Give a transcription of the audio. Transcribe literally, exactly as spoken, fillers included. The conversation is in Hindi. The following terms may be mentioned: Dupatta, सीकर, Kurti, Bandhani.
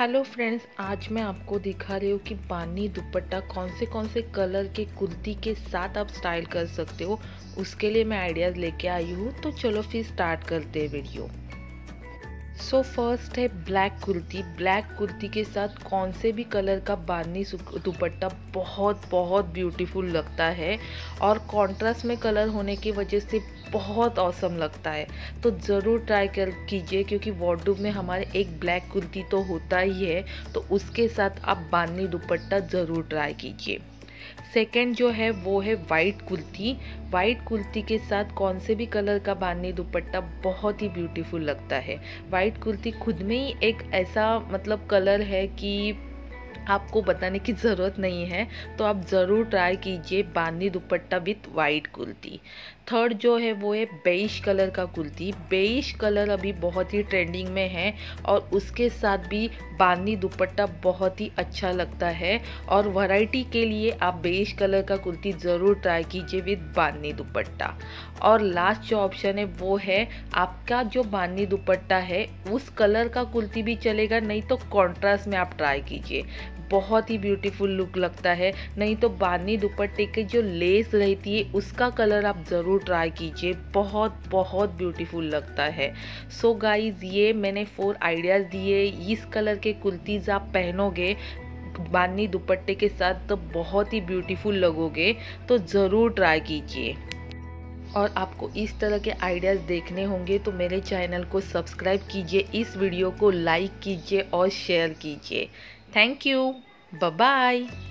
हेलो फ्रेंड्स, आज मैं आपको दिखा रही हूँ कि बानी दुपट्टा कौन से कौन से कलर के कुर्ती के साथ आप स्टाइल कर सकते हो। उसके लिए मैं आइडियाज़ लेके आई हूँ, तो चलो फिर स्टार्ट करते हैं वीडियो। सो फर्स्ट है ब्लैक कुर्ती। ब्लैक कुर्ती के साथ कौन से भी कलर का बानी दुपट्टा बहुत बहुत ब्यूटीफुल लगता है और कॉन्ट्रास्ट में कलर होने की वजह से बहुत औसम लगता है। तो ज़रूर ट्राई कर कीजिए, क्योंकि वार्डरोब में हमारे एक ब्लैक कुर्ती तो होता ही है, तो उसके साथ आप बानी दुपट्टा ज़रूर ट्राई कीजिए। सेकेंड जो है वो है वाइट कुर्ती। वाइट कुर्ती के साथ कौन से भी कलर का बानी दुपट्टा बहुत ही ब्यूटीफुल लगता है। वाइट कुर्ती खुद में ही एक ऐसा मतलब कलर है कि आपको बताने की ज़रूरत नहीं है, तो आप ज़रूर ट्राई कीजिए बानी dupatta with white kurti. Third जो है वो है बेइश कलर का कुर्ती। बेइश कलर अभी बहुत ही ट्रेंडिंग में है और उसके साथ भी बानी दुपट्टा बहुत ही अच्छा लगता है। और वैरायटी के लिए आप बेइश कलर का कुर्ती ज़रूर ट्राई कीजिए विथ बानी दुपट्टा। और लास्ट जो ऑप्शन है वो है आपका जो बानी दुपट्टा है उस कलर का कुर्ती भी चलेगा, नहीं तो कॉन्ट्रास्ट में आप ट्राई कीजिए, बहुत ही ब्यूटीफुल लुक लगता है। नहीं तो बानी दुपट्टे की जो लेस रहती है उसका कलर आप ज़रूर ट्राई कीजिए, बहुत बहुत ब्यूटीफुल लगता है। सो गाइज़, ये मैंने फोर आइडियाज़ दिए। इस कलर के कुर्तीज़ आप पहनोगे बानी दुपट्टे के साथ तो बहुत ही ब्यूटीफुल लगोगे, तो ज़रूर ट्राई कीजिए। और आपको इस तरह के आइडियाज़ देखने होंगे तो मेरे चैनल को सब्सक्राइब कीजिए, इस वीडियो को लाइक कीजिए और शेयर कीजिए। Thank you, bye bye.